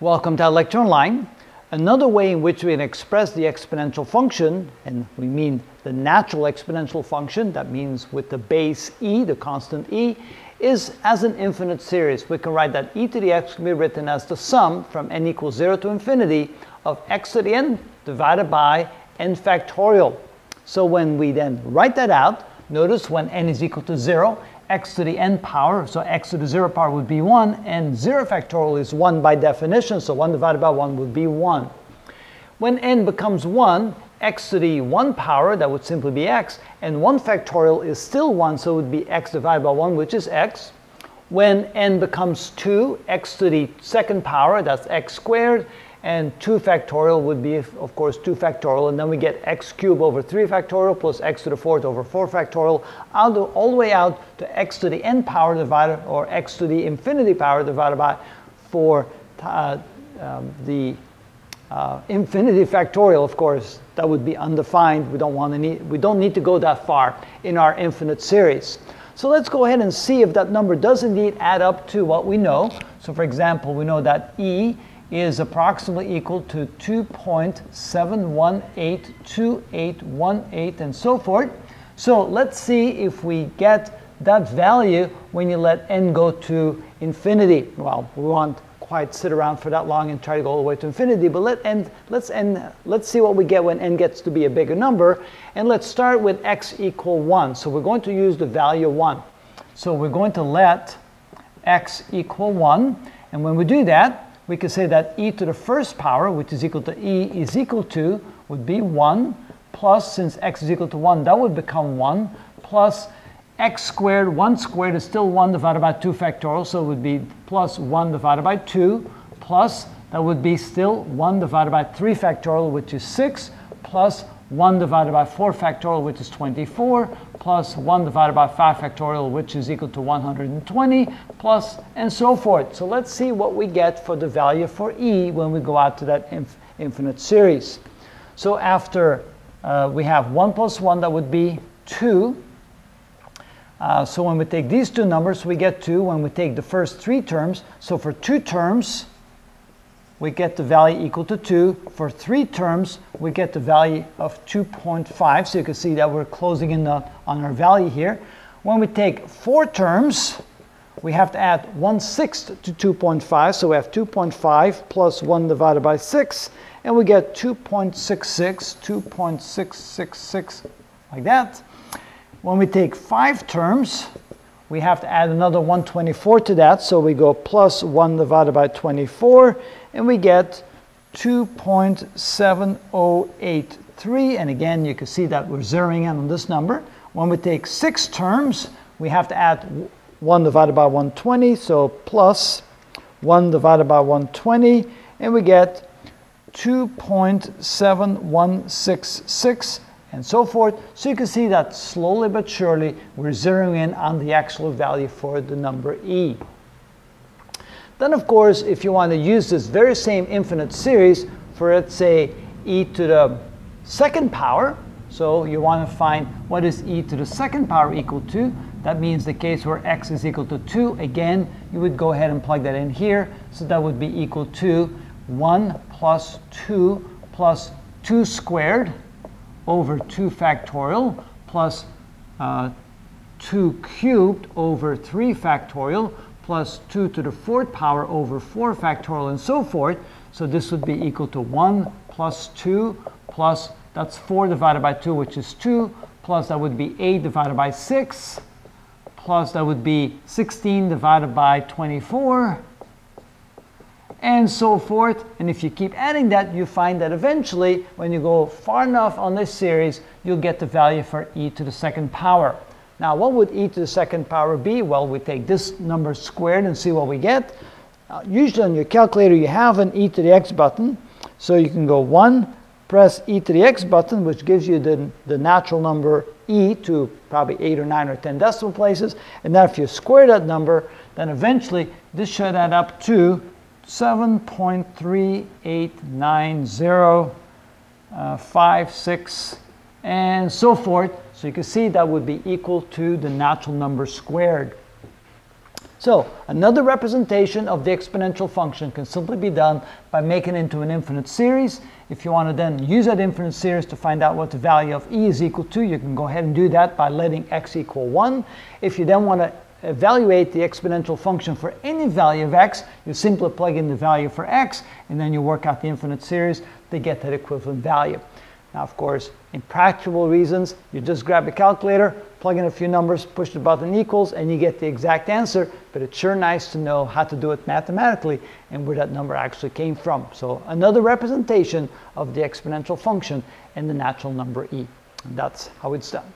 Welcome to our lecture online. Another way in which we can express the exponential function, and we mean the natural exponential function, that means with the base e, the constant e, is as an infinite series. We can write that e to the x can be written as the sum from n equals 0 to infinity of x to the n divided by n factorial. So when we then write that out, notice when n is equal to 0, x to the n power, so x to the 0 power would be 1, and 0 factorial is 1 by definition, so 1 divided by 1 would be 1. When n becomes 1, x to the 1 power, that would simply be x, and 1 factorial is still 1, so it would be x divided by 1, which is x. When n becomes 2, x to the second power, that's x squared, and 2 factorial would be, of course, 2 factorial, and then we get x cubed over 3 factorial plus x to the fourth over 4 factorial, all the way out to x to the n power divided, or x to the infinity power divided by 4, the infinity factorial, of course, that would be undefined. We don't need to go that far in our infinite series. So let's go ahead and see if that number does indeed add up to what we know. So for example, we know that e is approximately equal to 2.7182818 and so forth. So let's see if we get that value when you let n go to infinity. Well, we won't quite sit around for that long and try to go all the way to infinity, but let's see what we get when n gets to be a bigger number. And let's start with x equal 1. So we're going to use the value 1. So we're going to let x equal 1, and when we do that, we could say that e to the first power, which is equal to e, is equal to, would be 1, plus, since x is equal to 1, that would become 1, plus x squared, 1 squared is still 1 divided by 2 factorial, so it would be plus 1 divided by 2, plus, that would be still 1 divided by 3 factorial, which is 6, plus 1 divided by 4 factorial, which is 24, plus 1 divided by 5 factorial, which is equal to 120, plus, and so forth. So let's see what we get for the value for e when we go out to that infinite series. So after we have 1 plus 1, that would be 2. So when we take these two numbers, we get 2 when we take the first 3 terms. So for 2 terms, we get the value equal to 2. For 3 terms, we get the value of 2.5. So you can see that we're closing in on our value here. When we take 4 terms, we have to add 1/6 to 2.5. So we have 2.5 plus 1 divided by 6. And we get 2.66, 2.666, like that. When we take 5 terms, we have to add another 124 to that, so we go plus 1 divided by 24, and we get 2.7083, and again you can see that we're zeroing in on this number. When we take 6 terms, we have to add 1 divided by 120, so plus 1 divided by 120, and we get 2.7166, and so forth. So you can see that slowly but surely we're zeroing in on the actual value for the number e. Then of course, if you want to use this very same infinite series for, let's say, e to the second power, so you want to find what is e to the second power equal to. That means the case where x is equal to 2, again, you would go ahead and plug that in here, so that would be equal to 1 plus 2 plus 2 squared over 2 factorial plus 2 cubed over 3 factorial plus 2 to the fourth power over 4 factorial and so forth. So this would be equal to 1 plus 2 plus, that's 4 divided by 2, which is 2, plus that would be 8 divided by 6, plus that would be 16 divided by 24, and so forth. And if you keep adding that, you find that eventually, when you go far enough on this series, you'll get the value for e to the second power. Now, what would e to the second power be? Well, we take this number squared and see what we get. Usually on your calculator, you have an e to the x button. So you can go 1, press e to the x button, which gives you the natural number e to probably 8 or 9 or 10 decimal places. And then if you square that number, then eventually this should add up to 7.389056 and so forth. So you can see that would be equal to the natural number squared. So another representation of the exponential function can simply be done by making it into an infinite series. If you want to then use that infinite series to find out what the value of e is equal to, you can go ahead and do that by letting x equal 1. If you then want to evaluate the exponential function for any value of x, you simply plug in the value for x, and then you work out the infinite series to get that equivalent value. Now, of course, in practical reasons, you just grab a calculator, plug in a few numbers, push the button equals, and you get the exact answer, but it's sure nice to know how to do it mathematically and where that number actually came from. So another representation of the exponential function and the natural number e. And that's how it's done.